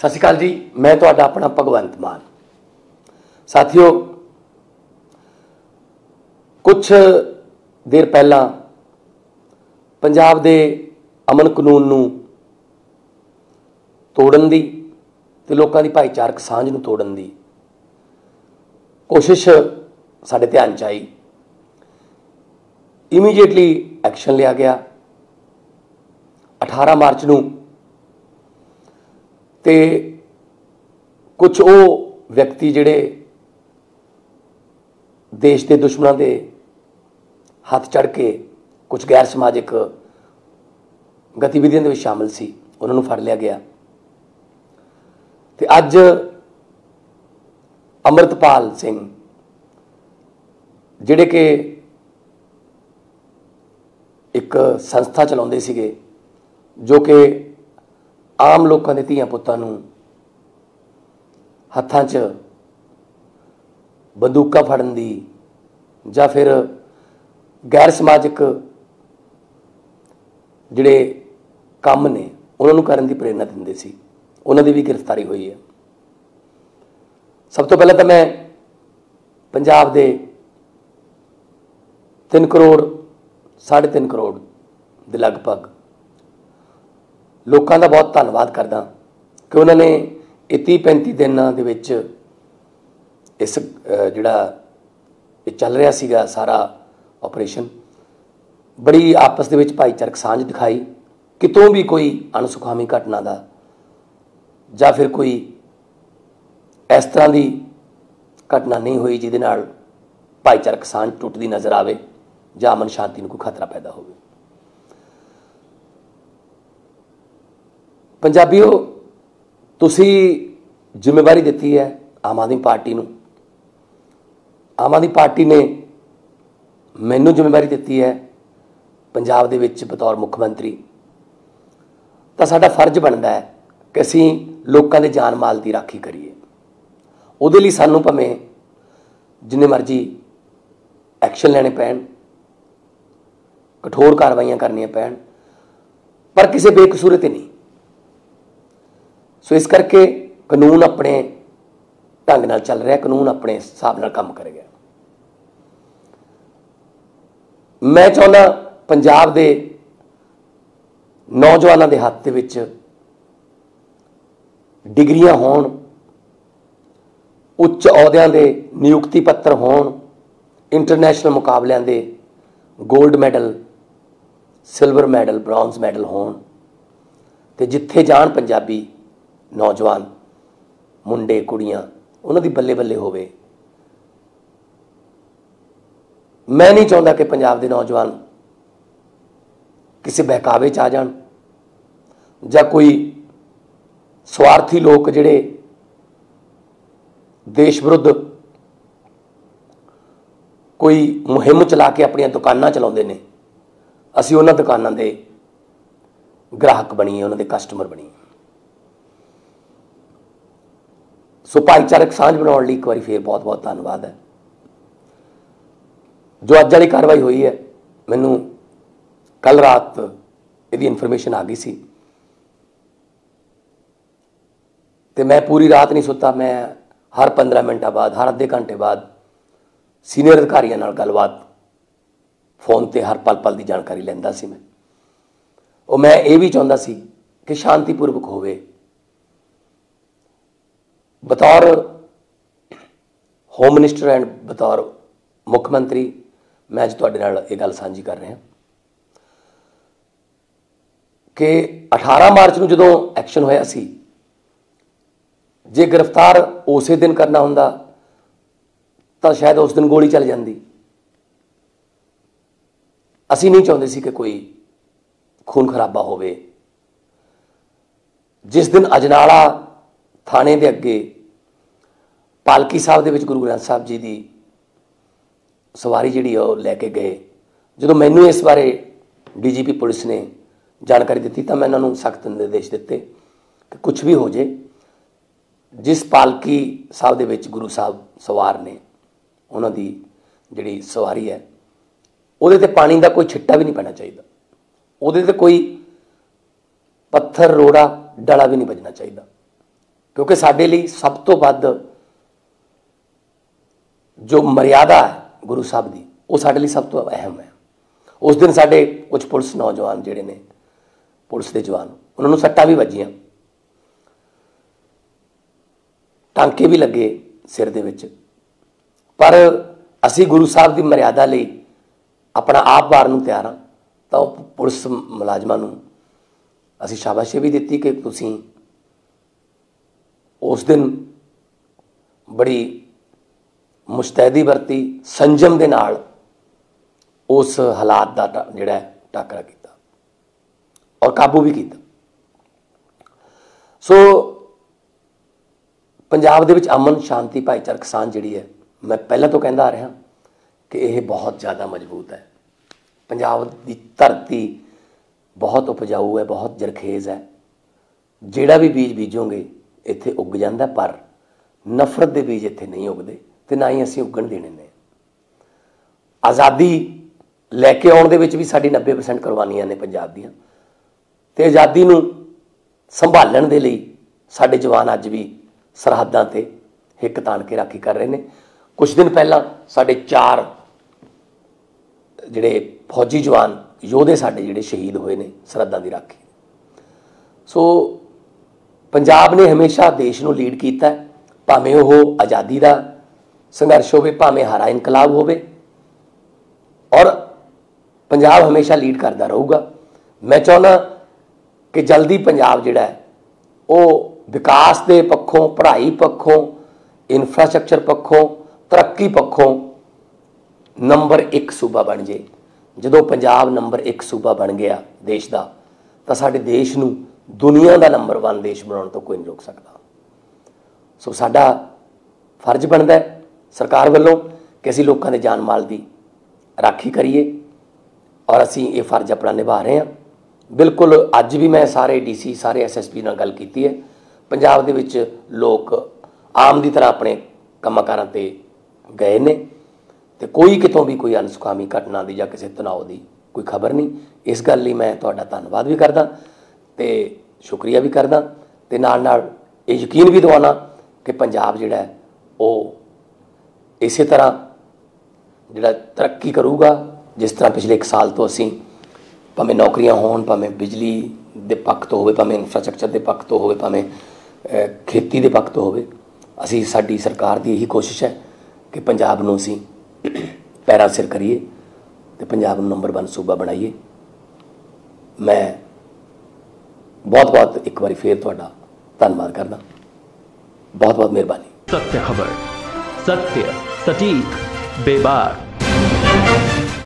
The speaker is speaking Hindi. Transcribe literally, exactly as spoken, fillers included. ਸਤਿ ਸ਼੍ਰੀ ਅਕਾਲ ਜੀ, मैं तो अपना भगवंत मान। साथियों, कुछ देर पहला पंजाब के अमन कानून नूं तोड़न दी ते लोकां दी भाईचारक सांझ नूं तोड़न दी कोशिश साडे ध्यान च आई। इमीडिएटली एक्शन लिया गया अठारह मार्च नूं, ते कुछ वो व्यक्ति जिहड़े देश के दुश्मनों के हाथ चढ़ के कुछ गैर समाजिक गतिविधियों में शामिल सी, उन्होंने फड़ लिया गया। तो अज अमृतपाल सिंह जिहड़े के एक संस्था चलाउंदे सीगे जो कि आम लोगों के धीआं पुत्तां नूं हत्थां च बंदूकां फड़न दी जां फिर गैर समाजिक जिहड़े काम ने उन्होंने करन दी प्रेरणा दिंदे सी, उन्हां दी भी गिरफ्तारी हुई है। सब तो पहले तो मैं पंजाब दे तीन करोड़ साढ़े तीन करोड़ के लगभग लोगों का बहुत धन्यवाद करदा कि उन्होंने तीह पैंती दिनों के विच इस जिहड़ा चल रहा सीगा सारा ऑपरेशन बड़ी आपस दे विच भाईचारक सांझ दिखाई। कितों भी कोई अणसुखामी घटना का या फिर कोई इस तरह की घटना नहीं हुई जिहदे नाल भाईचारक सांझ टुटदी नज़र आवे या अमन शांति नूं कोई खतरा पैदा होवे। पंजाबियों, तुसी जिम्मेवारी दित्ती है आम आदमी पार्टी नूं। आम आदमी पार्टी ने मैनूं जिम्मेवारी दित्ती है पंजाब दे विच बतौर मुख्यमंत्री, तां साडा फर्ज बनदा है कि असीं लोकां दे जान माल दी राखी करिए। उहदे लई सानूं भावें जिन्ने मर्जी एक्शन लैणे पैण, कठोर कार्रवाइयां करनियां पैण, पर किसी बेकसूरे ते नहीं। सो इस करके कानून अपने ढंग नाल चल रहा, कानून अपने हिसाब नाल काम करेगा। मैं चाहुंदा पंजाब दे नौजवानों के हत्थ विच डिग्रियां होण, उच्च अहुदियां दे नियुक्ति पत्र होण, इंटरनेशनल मुकाबलियां दे gold medal, silver medal, bronze medal होण, ते जिथे जाण पंजाबी नौजवान मुंडे कुड़ियां उन्हां दी बल्ले बल्ले होवे। मैं नहीं चाहुंदा कि पंजाब दे नौजवान किसी बहकावे च आ जाण जां कोई स्वार्थी लोग जिहड़े देश विरुद्ध कोई मुहिम चला के अपन दुकानां चलाउंदे ने, असी उन्हां दुकानां दे ग्राहक बनीए, उन्हां दे कस्टमर बनीए। सो भाईचारक सांझ बनाने एक बार फिर बहुत बहुत धन्यवाद है। जो अज वाली कार्रवाई हुई है, मैनू कल रात इहदी इन्फॉर्मेशन आ गई सी ते मैं पूरी रात नहीं सुता। मैं हर पंद्रह मिनटा बाद, हर अद्धे घंटे बाद सीनियर अधिकारियों नाल गलबात फोन ते हर पल पल की जानकारी लैंदा सी। मैं और मैं ये भी चाहुंदा सी कि शांतिपूर्वक होवे। बतौर होम मिनिस्टर एंड बतौर मुख्यमंत्री मैं अज तुहाडे नाल ये गल सांझी कर रहा कि अठारह मार्च नूं जदों एक्शन होया सी, जे गिरफ्तार उस दिन करना हुंदा तो शायद उस दिन गोली चल जाती। असी नहीं चाहते सी कि कोई खून खराबा होवे। जिस दिन अजनाला थाने दे अगे पालकी साहब दे विच गुरु ग्रंथ साहब जी की सवारी जिहड़ी ओह लैके गए, जदों मैनूं इस बारे डी जी पी पुलिस ने जानकारी दी तो मैं उन्होंने सख्त निर्देश दिते कि कुछ भी हो जाए, जिस पालकी साहब दे विच गुरु साहब सवार ने उन्हां दी जिहड़ी सवारी है उहदे ते पानी का कोई छिट्टा भी नहीं पैना चाहिए, उहदे ते कोई पत्थर रोड़ा डला भी नहीं बजना चाहिए। क्योंकि साडे लई सब तो वध जो मर्यादा है गुरु साहब की वो साडे लई सब तो अहम है। उस दिन साडे कुछ पुलिस नौजवान जिहड़े ने पुलिस के जवान उन्होंने सट्टां भी वज्जियां, टांके भी लगे सिर दे विच, पर असी गुरु साहब की मर्यादा लई अपना आप वार नूं तैयार हाँ। तो पुलिस मुलाजमां नूं असी शाबाशी भी दिती कि तुसीं उस दिन बड़ी मुस्तैदी वरती, संजम दे नाल उस हालात दा जिहड़ा टाकरा कीता और काबू भी कीता। सो पंजाब दे विच अमन शांति भाईचारक सांझ जिहड़ी है, मैं पहले तो कहता आ रहा कि यह बहुत ज़्यादा मजबूत है। पंजाब की धरती बहुत उपजाऊ है, बहुत जरखेज़ है, जिहड़ा भी बीज बीजोगे इत्थे उग जाता, पर नफरत के बीज इत्थे नहीं उगते तो ना ही असीं उगण देने ने। आज़ादी लैके आउण दे विच भी साडी नब्बे परसेंट कुर्बानियां ने पंजाब दीआं, ते आज़ादी नूं संभालण दे लई साडे जवान अज भी सरहदां ते हिक तान के राखी कर रहे हैं। कुछ दिन पहला साढ़े चार जिहड़े फौजी जवान योधे साढ़े जिहड़े शहीद हुए ने सरहदां दी राखी। सो पंजाब ने हमेशा देश नूं लीड कीता, भावें ओह आज़ादी का संघर्ष होवे, भावें हरा इनकलाब होवे, और पंजाब हमेशा लीड करता रहूगा। मैं चाहना कि जल्दी पंजाब जिहड़ा है वह विकास के पक्षों, पढ़ाई पक्षों, इंफ्रास्ट्रक्चर पक्षों, तरक्की पक्षों नंबर एक सूबा बन जाए। जदों पंजाब नंबर एक सूबा बन गया देश का, तो साडे देश नूं दुनिया का नंबर वन देश बनाने तो कोई नहीं रोक सकता। सो साडा फर्ज बनता है सरकार वालों कि असीं लोकां दे जान माल की राखी करिए, और असीं ये फर्ज अपना निभा रहे हैं। बिल्कुल अज भी मैं सारे डी सी सारे एस एस पी नाल गल कीती है। पंजाब दे विच लोग आम दी तरह अपने कामां कारां ते गए ने, तो कोई कितों भी कोई अनसुखामी घटना की या किसी तनाव की कोई खबर नहीं। इस गल लई मैं तुहाडा धन्नवाद भी करदा ते शुक्रिया भी करदा, ते नाल नाल ये यकीन भी दिवाना कि पंजाब जिहड़ा है वो इस तरह जिहड़ा तरक्की करूगा जिस तरह पिछले एक साल तो असीं भावें नौकरियां होण, भावें बिजली दे पक्ष तो होवे, भावें इंफ्रास्ट्रक्चर दे पक्ष तो होवे, भावें खेती दे पक्ष तो होवे, असीं साडी सरकार दी यही कोशिश है कि पंजाब नूं असीं पैरां सिर करिए ते पंजाब नूं नंबर वन सूबा बनाइए। मैं बहुत बहुत एक बार फिर तुहाडा धन्नवाद करदा, बहुत बहुत मेहरबानी। सत्य खबर, सत्य सटीक बेबाक।